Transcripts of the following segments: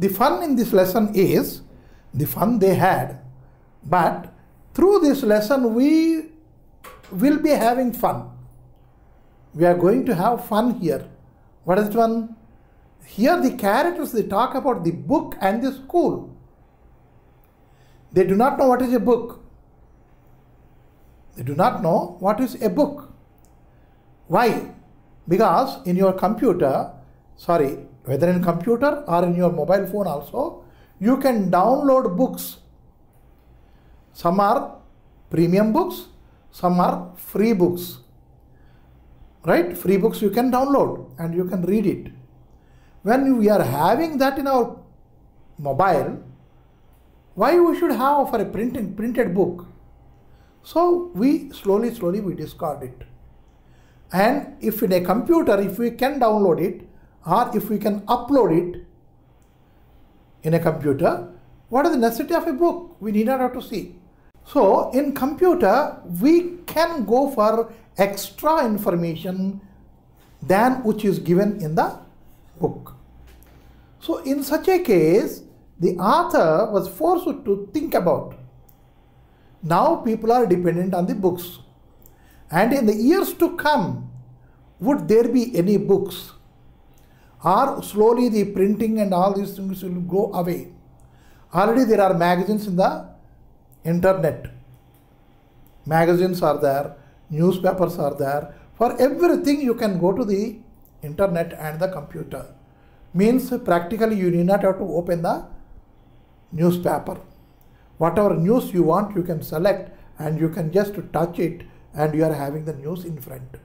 The fun in this lesson is the fun they had, but through this lesson we will be having fun. We are going to have fun here. What is fun? Here the characters, they talk about the book and the school. They do not know what is a book. They do not know what is a book. Why? Because in your computer, sorry, whether in computer or in your mobile phone also, you can download books. Some are premium books, some are free books. Right? Free books you can download and you can read it. When we are having that in our mobile, why we should have for a printed book? So we slowly we discard it. And if in a computer, if we can download it or if we can upload it in a computer, what is the necessity of a book? We need not have to see. So in computer, we can go for extra information than which is given in the book. So in such a case, the author was forced to think about. Now people are dependent on the books. And in the years to come, would there be any books? Or slowly the printing and all these things will go away. Already there are magazines in the internet. Magazines are there, newspapers are there. For everything you can go to the internet and the computer. Means practically you need not have to open the newspaper. Whatever news you want, you can select and you can just touch it and you are having the news in front.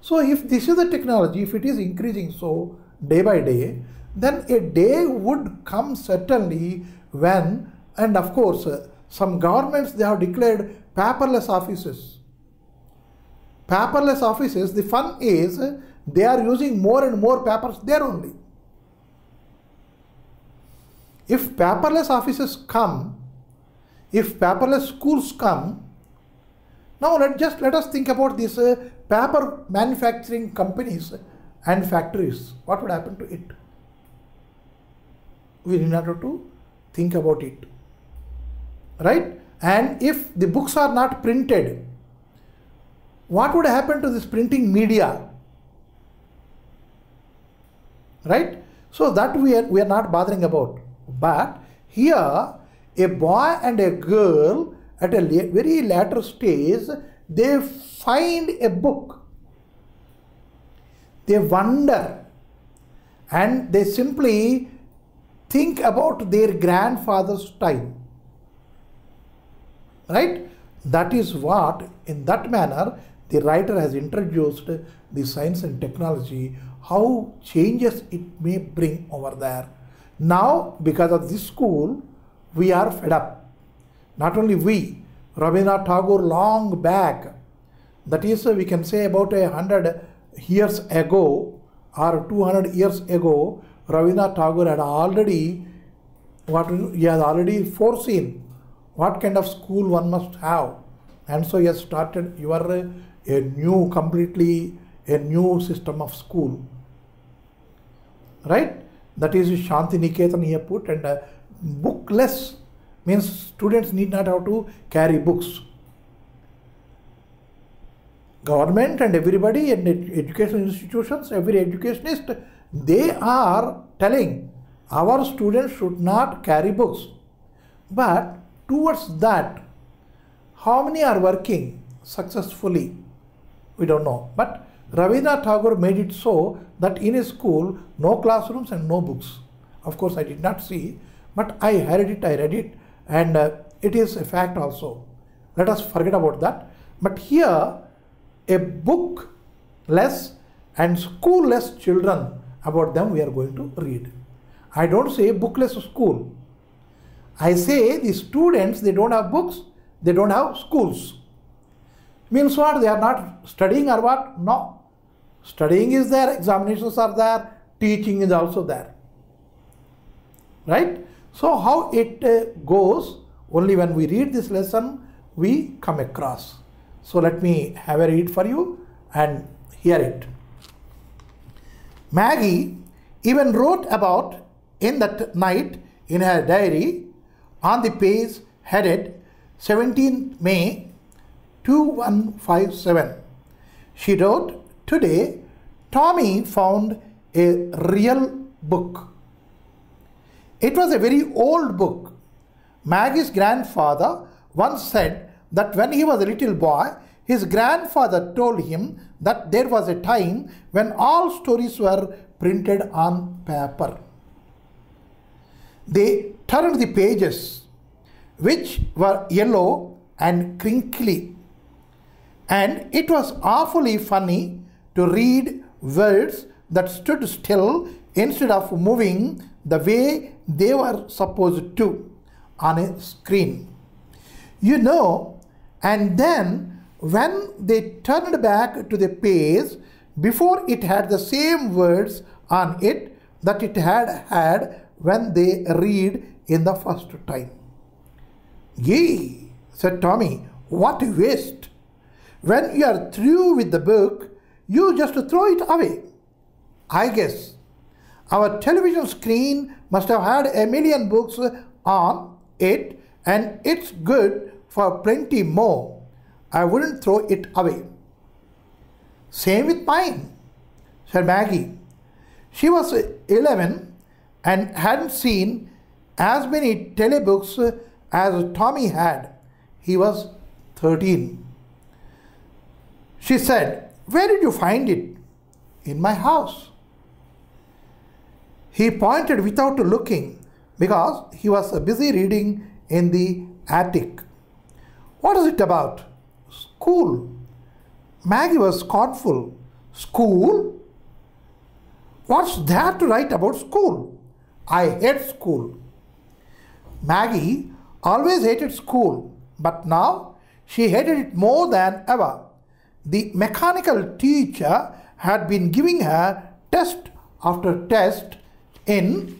So if this is the technology, if it is increasing so day by day, then a day would come certainly when, and of course some governments, they have declared paperless offices. Paperless offices, the fun is they are using more and more papers there only. If paperless offices come, if paperless schools come, now let us think about these paper manufacturing companies and factories. What would happen to it? We need not to think about it, right? And if the books are not printed, what would happen to this printing media, right? So that we are not bothering about. But here a boy and a girl, at a very later stage, they find a book. They wonder and they simply think about their grandfather's time. Right? That is what, in that manner, the writer has introduced the science and technology, how changes it may bring over there. Now, because of this school, we are fed up. Not only we, Rabindranath Tagore long back, that is we can say about 100 years ago or 200 years ago, Rabindranath Tagore had already, he has already foreseen what kind of school one must have. And so he has started completely a new system of school. Right? That is Shanti Niketan he put, and bookless means students need not have to carry books. Government and everybody and educational institutions, every educationist, they are telling our students should not carry books. But towards that, how many are working successfully? We don't know. But Rabindranath Tagore made it so that in his school, no classrooms and no books. Of course, I did not see, but I heard it, I read it. And it is a fact also. Let us forget about that. But here, a book-less and school-less children, about them we are going to read. I don't say book-less school. I say the students, they don't have books, they don't have schools. Means what? They are not studying or what? No. Studying is there, examinations are there, teaching is also there. Right? So how it goes, only when we read this lesson, we come across. So let me have a read for you and hear it. Maggie even wrote about In that night, in her diary, on the page headed 17th May 2157, she wrote, "Today, Tommy found a real book." It was a very old book. Maggie's grandfather once said that when he was a little boy, his grandfather told him that there was a time when all stories were printed on paper. They turned the pages, which were yellow and crinkly, and it was awfully funny to read words that stood still instead of moving the way they were supposed to on a screen. You know, and then when they turned back to the page, before it had the same words on it that it had had when they read in the first time. "Yay," said Tommy, "what a waste. When you are through with the book, you just throw it away. I guess our television screen must have had a million books on it, and it's good for plenty more. I wouldn't throw it away." "Same with mine," said Maggie. She was 11 and hadn't seen as many telebooks as Tommy had. He was 13. She said, "Where did you find it?" "In my house." He pointed without looking because he was busy reading in the attic. "What is it about?" "School." Maggie was scornful. "School? What's there to write about school? I hate school." Maggie always hated school, but now she hated it more than ever. The mechanical teacher had been giving her test after test in